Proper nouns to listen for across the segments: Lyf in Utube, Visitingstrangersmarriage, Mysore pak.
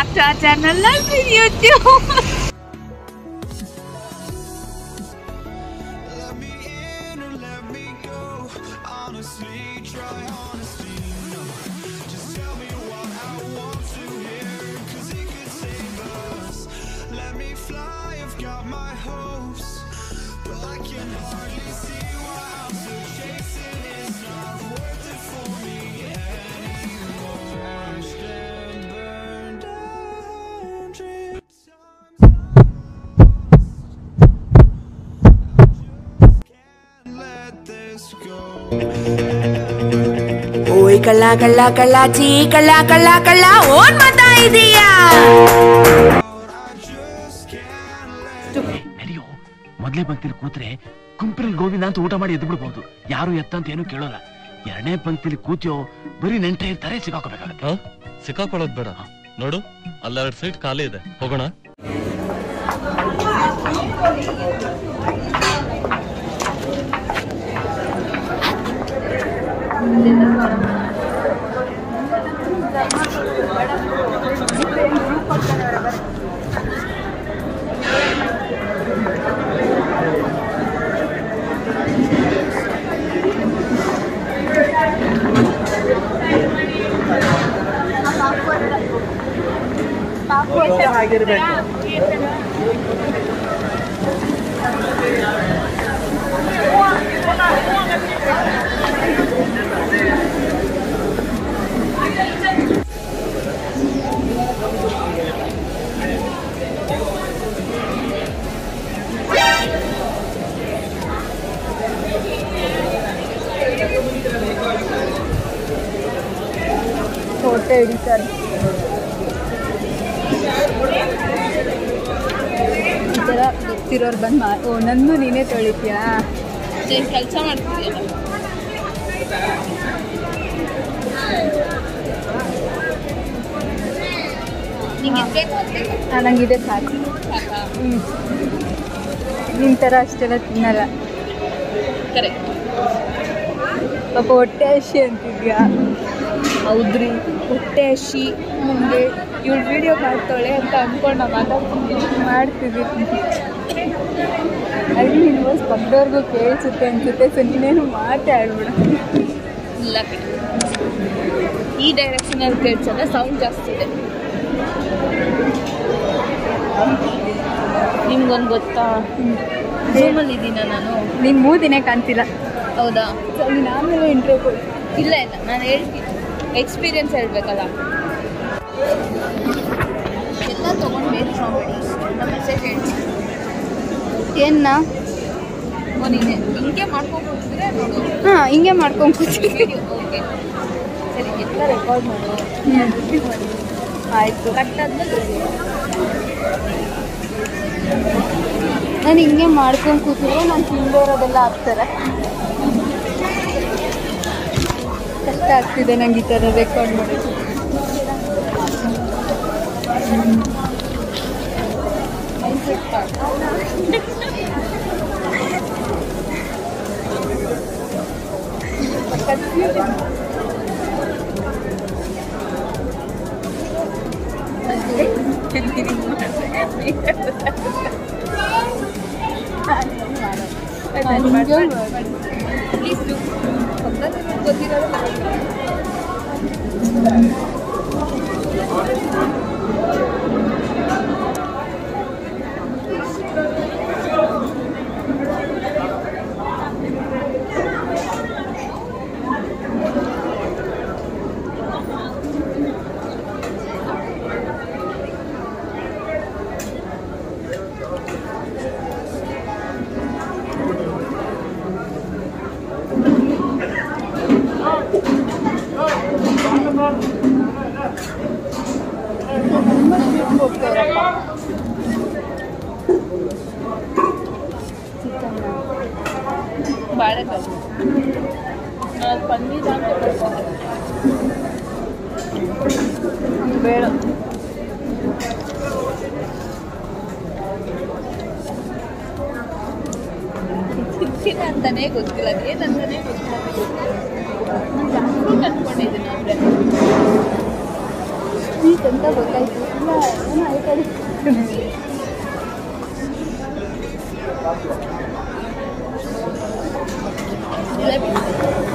back to our channel, Lyf in Utube. Oi kala kala kala ji kala kala kala on mata idiya Mario modle panktili kootre kumpil govinda anta oota maadi eddu bidabodu yaru etta anta enu kelolla erane panktili kootyo bari nentre irtare sikakobekagutte sikakolodu beda nodu alla red seat khali ide hogona Nannu नीने तोळित्या ಕೆಲಸ ಮಾಡ್ತಿದ್ದೀಯಾ ನಿಮಗೆ ಬೇಕು ಅಂತ ನನಗೆ ಇದೆ ಸಾಕು ನಿನ್ನ ತರ ಅಷ್ಟೆಲ್ಲ ತಿನ್ನಲ್ಲ ಕರೆಕ್ಟ್ ಪಾಪ ಹೊಟ್ಟೆ ಹಸಿ ಅಂತಿದ್ಯಾ ಹೌದ್ರಿ ಹೊಟ್ಟೆ ಹಸಿ ಮುಂದೆ ಇವಳು ವಿಡಿಯೋ ಮಾಡ್ತಾಳೆ ಅಂತ ಅನ್ಕೊಂಡು ಮಾತಾಡ್ತಿದ್ದೀನಿ ಮಾಡ್ತಿದ್ದೀನಿ अभी यूनिवर्स पकड़ को केल चुके हैं चुके सुनी ने हम आठ ऐड बड़ा लकी ये डायरेक्शनल केल चला साउंड जास्ती है निम्गन बत्ता ज़ोमली दीना ना नो निम्बू दीने कांतिला ओदा चली नाम मेरे इंट्रो को इल्ला है ना मैंने एक्सपीरियंस ऐड बेकला कितना तो कौन मेरी शॉपिंग नमः सेट ಏನ್ನಾ ಓನಿನೆ ಇಂಗೆ ಮಾಡ್ಕೊಂಡು ಕೂತಿದ್ರೆ ನೋಡು ಹಾ ಇಂಗೆ ಮಾಡ್ಕೊಂಡು ಕೂತಿದ್ದೀನಿ ಓಕೆ ಸರಿ ಎಲ್ಲ ರೆಕಾರ್ಡ್ ಮಾಡು ಆಯ್ತು ಕಟ್ ಆದ್ಮೇಲೆ ನಾನು ಇಂಗೆ ಮಾಡ್ಕೊಂಡು ಕೂತಿದ್ರೆ ನಾನು ತಿಂದೆ ಇರೋದೆಲ್ಲ ಆಗ್ತಾರೆ ಕಷ್ಟ ಆಗ್ತಿದೆ ನನಗೆ ಈ ಥರ ರೆಕಾರ್ಡ್ ಮಾಡೋದು ಅಂತಾನೆ ಗೊತ್ತಿಲ್ಲ ಏನಂತಾನೆ ಗೊತ್ತಿಲ್ಲ ಜಾಸ್ತಿ ಕಟ್ಕೊಂಡಿದ್ದೀನಿ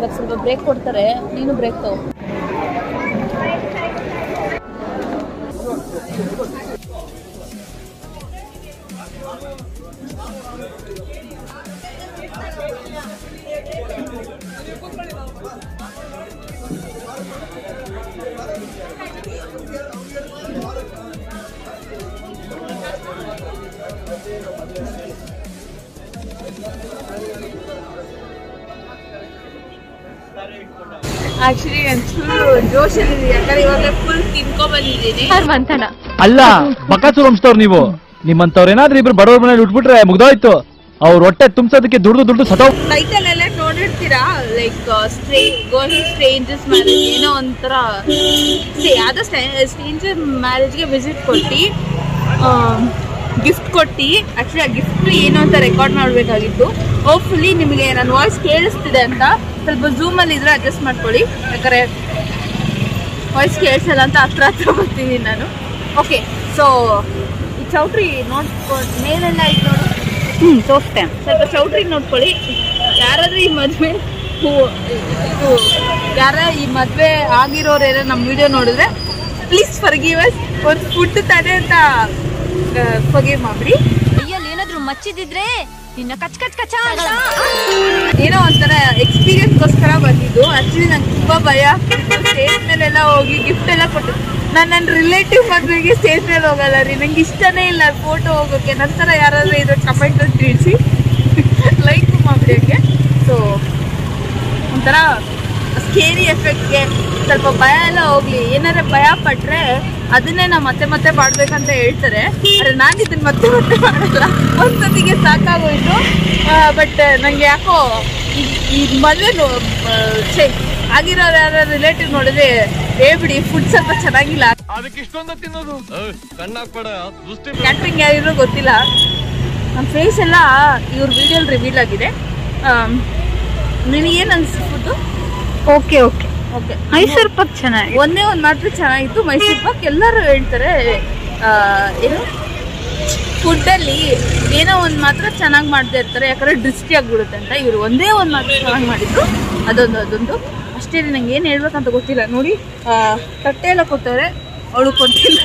That's a break for the rare. Need a break though. Actually, I'm full josh. I'm full kinko bandidini. Har mantana. Allah, bakatsu romstor nivo. Ni mantore na dri per bador banana lutputre mugdaito. Aur rotte tumsadke durdu satao. Title alle nodirtira like straight going strangers marriage eno ontara. See, adu stranger marriage ge visit kotti. Gift kotti. Actually, a gift eno anta record madbekagittu. Hopefully, nimge nan voice kelistide anta. Zoom and adjust my voice. Okay, so it's outry not for male and I don't know. So the outry not for it. Yaradi Madhway, who Yara Madhway Agiro and a video noted. Please forgive us for food to Tadenta. Forgive Mabri. Yelena through Machi did Ray. You know, experience was actually so scary effect. ಅದನ್ನೇನ ಮತ್ತೆ ಮಾಡಬೇಕು ಅಂತ ಹೇಳ್ತಾರೆ ಅರೆ ನಾನು ಇದನ್ನ ಮತ್ತೆ ಮಾಡಲ್ಲ ಒಂದೊತ್ತಿಗೆ ಸಾಕಾಗೋಯ್ತು but ನನಗೆ ಯಾಕೋ ಈ ಮಲ್ಲೆನೋ ಸೇ ಆಗಿರೋ ರಿಲೇಟಿವ್ ನೋಡಿದ್ರೆ ಏ ಬಿಡಿ ಫುಡ್ ಸ್ವಲ್ಪ ಚೆನ್ನಾಗಿಲ್ಲ ಅದಕ್ಕೆ ಇಷ್ಟೊಂದು ತಿನ್ನೋದು ಕಣ್ಣಾಗ್ಬೇಡ ದೃಷ್ಟಿ ಕ್ಯಾಟರಿಂಗ್ ಯಾರಿರೋ ಗೊತ್ತಿಲ್ಲ ನಮ್ಮ ಫೇಸ್ ಎಲ್ಲ ಇವ್ರ ವಿಡಿಯೋಲ್ ರಿವೀಲ್ ಆಗಿದೆ ನಿನಗೆ ಏನು ಅನ್ಸಿಬಿಟ್ಟು okay okay okay Mysore pak chennagide onne on maatra chennagittu Mysore pak ellaru heltare eno food alli eno on maatra chennag maadta irtare yakare dristy agibidutte anta ivaru onde on maatra chennag maadidru adondu ashte nange enu helbeku anta gottilla nodi tatte ella kottare avulu kottilla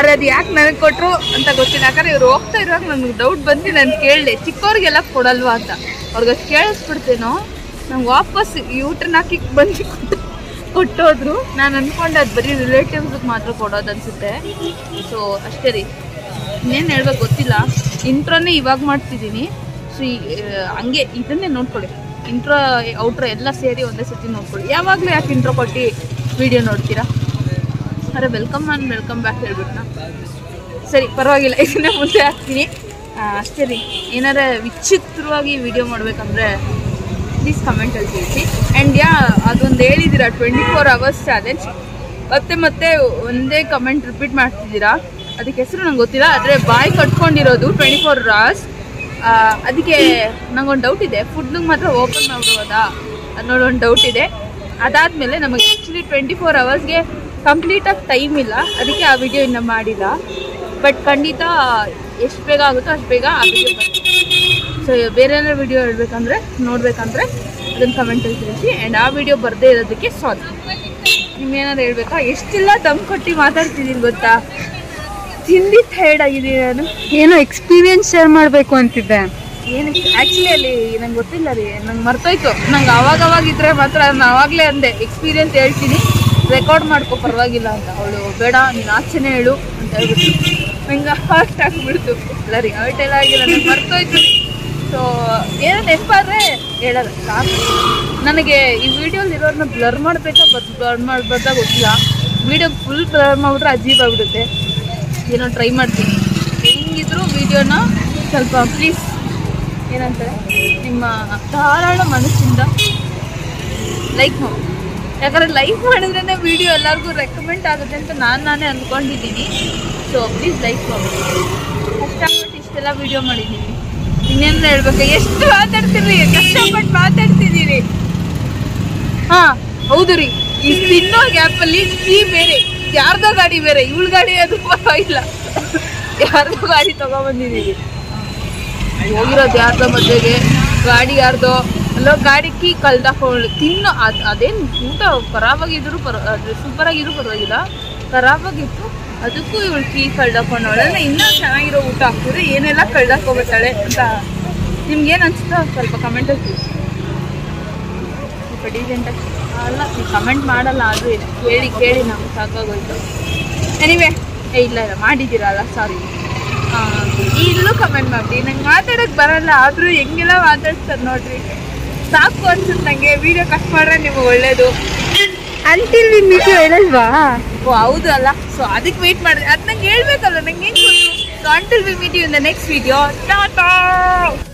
ಅರದಿ ಯಾಕೆ ನನಗೆ ಕೊಟ್ಟರು ಅಂತ ಗೊತ್ತಿಲ್ಲ ಯಾಕಂದ್ರೆ ಇವರು ಹೋಗ್ತಾ ಇರುವಾಗ ನನಗೆ ಡೌಟ್ ಬಂದು ನಾನು ಕೇಳಿದೆ ಚಿಕ್ಕವರಿಗೆಲ್ಲ ಕೊಡಲ್ವಾ ಅಂತ ಅವ್ರಿಗೆ ಕೇಳಿಸ್ಬಿಡ್ತೇನೋ ನಂಗೆ ವಾಪಸ್ ಯೂಟರ್ನ್ ಹಾಕಿ ಬಂದು ಕೊಟ್ಟೋದ್ರು ನಾನು ಅಂದ್ಕೊಂಡೆ ಅದು ಬರೀ ರಿಲೇಟಿವ್ಸ್ಗೆ ಮಾತ್ರ ಕೊಡೋದು ಅನಿಸುತ್ತೆ ಸೊ ಅಷ್ಟೇ ರೀ ಇನ್ನೇನು ಹೇಳ್ಬೇಕು ಗೊತ್ತಿಲ್ಲ ಇಂಟ್ರೋನೇ ಇವಾಗ ಮಾಡ್ತಿದ್ದೀನಿ ಸೊ ಹಂಗೆ ಇದನ್ನೇ ನೋಡ್ಕೊಳ್ಳಿ ಇಂಟ್ರೋ ಔಟ್ರೋ ಎಲ್ಲ ಸೇರಿ ಒಂದೇ ಸರ್ತಿ ನೋಡ್ಕೊಳ್ಳಿ ಯಾವಾಗಲೂ ಯಾಕೆ ಇಂಟ್ರೋ ಕೊಟ್ಟು ವಿಡಿಯೋ ನೋಡ್ತೀರಾ ಅರೆ ವೆಲ್ಕಮ್ ಆ್ಯಂಡ್ ವೆಲ್ಕಮ್ ಬ್ಯಾಕ್ ಹೇಳ್ಬಿಟ್ಟು ಸರಿ ಪರವಾಗಿಲ್ಲ ಇದನ್ನೇ ಮುಂದೆ ಹಾಕ್ತೀನಿ ಅಷ್ಟೇ ರೀ ಏನಾರ ವಿಚಿತ್ರವಾಗಿ ವಿಡಿಯೋ ಮಾಡಬೇಕಂದ್ರೆ ಪ್ಲೀಸ್ ಕಮೆಂಟಲ್ಲಿ ತಿಳಿಸಿ ಆ್ಯಂಡ್ ಯಾ ಅದೊಂದು ಹೇಳಿದ್ದೀರಾ 24 hours ಚಾಲೆಂಜ್ ಮತ್ತೆ ಒಂದೇ ಕಮೆಂಟ್ ರಿಪೀಟ್ ಮಾಡ್ತಿದ್ದೀರಾ ಅದಕ್ಕೆ ಹೆಸರು ನಂಗೆ ಗೊತ್ತಿಲ್ಲ ಆದರೆ ಬಾಯಿ ಕಟ್ಕೊಂಡಿರೋದು 24 hours ಅದಕ್ಕೆ ನಂಗೊಂದು ಡೌಟ್ ಇದೆ ಫುಡ್ಗೆ ಮಾತ್ರ ಓಪನ್ ಮಾಡಿರೋದಾ ಅನ್ನೋದೊಂದು ಡೌಟ್ ಇದೆ ಅದಾದಮೇಲೆ ನಮಗೆ ಆ್ಯಕ್ಚುಲಿ 24 hours ಕಂಪ್ಲೀಟ್ ಆಗಿ ಟೈಮ್ ಇಲ್ಲ ಅದಕ್ಕೆ ಆ ವಿಡಿಯೋ ಇನ್ನೂ ಮಾಡಿಲ್ಲ ಬಟ್ ಖಂಡಿತ ಎಷ್ಟು ಬೇಗ ಆಗುತ್ತೋ ಅಷ್ಟು ಬೇಗ ಆ ವಿಡಿಯೋ ಸೊ ಬೇರೆ ಏನಾದ್ರು ವಿಡಿಯೋ ಹೇಳ್ಬೇಕಂದ್ರೆ ನೋಡಬೇಕಂದ್ರೆ ಅದನ್ನು ಕಮೆಂಟಲ್ಲಿ ತಿಳಿಸಿ ಆ್ಯಂಡ್ ಆ ವಿಡಿಯೋ ಬರದೇ ಇರೋದಕ್ಕೆ ಸಾರಿ ನಿಮ್ಗೇನಾದ್ರು ಹೇಳ್ಬೇಕಾ ಎಷ್ಟೆಲ್ಲ ದಮ್ ಕೊಟ್ಟು ಮಾತಾಡ್ತಿದ್ದೀನಿ ಗೊತ್ತಾ ತಿಂಡಿ ಥರ್ಡ್ ಆಗಿದ್ದೀನಿ ನಾನು. ಏನೋ ಎಕ್ಸ್ಪೀರಿಯನ್ಸ್ ಶೇರ್ ಮಾಡಬೇಕು ಅಂತಿದ್ದೆ. ಏನಕ್ಕೆ ಆ್ಯಕ್ಚುಲಿ ಅಲ್ಲಿ ನಂಗೆ ಗೊತ್ತಿಲ್ಲ ರೀ, ನಂಗೆ ಮರ್ತೋಯ್ತು. ನಂಗೆ ಅವಾಗ ಇದ್ರೆ ಮಾತ್ರ ನಾನು ಆವಾಗಲೇ ಅಂದೆ ಎಕ್ಸ್ಪೀರಿಯನ್ಸ್ ಹೇಳ್ತೀನಿ, ರೆಕಾರ್ಡ್ ಮಾಡ್ಕೊ ಪರವಾಗಿಲ್ಲ ಅಂತ. ಅವಳು ಬೇಡ ನೀನು ಆಚೆನೇ ಹೇಳು ಅಂತ ಹೇಳ್ಬಿಟ್ಟು ನಂಗೆ ಹಾರ್ಟ್ ಆಗಿಬಿಡ್ತು. ಇಲ್ಲ ರೀ ಹರ್ಟ್ ಎಲ್ಲ ಆಗಿಲ್ಲ, ನಂಗೆ ಮರ್ತೋಯ್ತು. ಸೊ ಏನೋ ನೆನಪಾದರೆ ಹೇಳಲ್ಲ. ನನಗೆ ಈ ವಿಡಿಯೋಲಿರೋರನ್ನ ಬ್ಲರ್ ಮಾಡಬೇಕಾ ಬ್ಲರ್ ಮಾಡಬಾರ್ದ ಗೊತ್ತಿಲ್ಲ. ವಿಡಿಯೋ ಫುಲ್ ಬ್ಲರ್ ಮಾಡಿಬಿಟ್ರೆ ಅಜೀಬಾಗ್ಬಿಡುತ್ತೆ. ಏನೋ ಟ್ರೈ ಮಾಡ್ತೀನಿ, ಹೆಂಗಿದ್ರು ವಿಡಿಯೋನ ಸ್ವಲ್ಪ ಪ್ಲೀಸ್ ಏನಂತಾರೆ ನಿಮ್ಮ ಧಾರಾಳ ಮನಸ್ಸಿಂದ ಲೈಕ್ ಮಾಡಿ. ಯಾಕಂದರೆ ಲೈಕ್ ಮಾಡಿದ್ರೇ ವಿಡಿಯೋ ಎಲ್ಲರಿಗೂ ರೆಕಮೆಂಡ್ ಆಗುತ್ತೆ ಅಂತ ನಾನೇ ಅಂದ್ಕೊಂಡಿದ್ದೀನಿ. ಸೊ ಪ್ಲೀಸ್ ಲೈಕ್ ಮಾಡಿ. ಕಷ್ಟಪಟ್ಟು ಇಷ್ಟೆಲ್ಲ ವಿಡಿಯೋ ಮಾಡಿದ್ದೀನಿ, ಇನ್ನೇನು ಹೇಳ್ಬೇಕು? ಎಷ್ಟು ಮಾತಾಡ್ತೀರಿ, ಕಷ್ಟಪಟ್ಟು ಮಾತಾಡ್ತಿದ್ದೀರಿ. ಹಾಂ ಹೌದು ರೀ, ಈ ತಿನ್ನೋ ಗ್ಯಾಪಲ್ಲಿ ಟೀ ಬೇರೆ, ಯಾರ್ದೋ ಗಾಡಿ ಬೇರೆ, ಇವಳ ಗಾಡಿ ಅದು ಇಲ್ಲ, ಯಾರ್ದೋ ಗಾಡಿ ತೊಗೊಬಂದಿದ್ದೀವಿ. ಹೋಗಿರೋದು ಯಾರ್ದೋ ಮದುವೆಗೆ, ಗಾಡಿ ಯಾರ್ದೋ ಅಲ್ಲೋ, ಗಾಡಿ ಕೀ ಕಳ್ದಾಕೊಂಡು ತಿನ್ನೋ ಅದೇನು ಊಟ ಖರಾಬಾಗಿದ್ರು ಸೂಪರಾಗಿದ್ರು ಪರವಾಗಿಲ್ಲ, ಖರಾಬಾಗಿತ್ತು. ಅದಕ್ಕೂ ಇವಳು ಕೀ ಕಳ್ದಾಕೊಂಡವಳೆ. ಇನ್ನೂ ಚೆನ್ನಾಗಿರೋ ಊಟ ಹಾಕ್ತಿದ್ರೆ ಏನೆಲ್ಲ ಕಳ್ದಾಕೋಗ್ತಾಳೆ ಅಂತ ನಿಮ್ಗೇನು ಅನಿಸ್ತಾ ಸ್ವಲ್ಪ ಕಮೆಂಟಲ್ಲಿ ತಿಳಿಸಿ. ಸ್ವಲ್ಪ ಡೀಸೆಂಟಾಗಿ ಅಲ್ಲ, ನೀವು ಕಮೆಂಟ್ ಮಾಡಲ್ಲ, ಆದರೂ ಇದೆ ಕೇಳಿ ಕೇಳಿ ನಮ್ಗೆ ಸಾಕಾಗೋಯ್ತು. ಎನಿವೆ ಇಲ್ಲ ಮಾಡಿದ್ದೀರಲ್ಲ, ಸಾರಿ. ಇಲ್ಲೂ ಕಮೆಂಟ್ ಮಾಡ್ತೀವಿ. ನಂಗೆ ಮಾತಾಡೋಕ್ಕೆ ಬರಲ್ಲ, ಆದರೂ ಹೆಂಗೆಲ್ಲ ಮಾತಾಡ್ತಾರೆ ನೋಡ್ರಿ. ಸಾಕು ಅನ್ಸುತ್ತೆ ನನಗೆ. ವೀಡಿಯೋ ಕಟ್ ಮಾಡ್ರೆ ನಿಮ್ಗೆ ಒಳ್ಳೇದು ಅಂತಿಲ್ ವಿಡಿಯೋ ಹೇಳಲ್ವಾ? ಓ ಹೌದು ಅಲ್ಲ. ಸೊ ಅದಕ್ಕೆ ವೆಯ್ಟ್ ಮಾಡಿದೆ, ಅದು ನಂಗೆ ಹೇಳ್ಬೇಕಲ್ಲ. ನಂಗೆ ಹೆಂಗೆ until we meet you in the next video. Tata.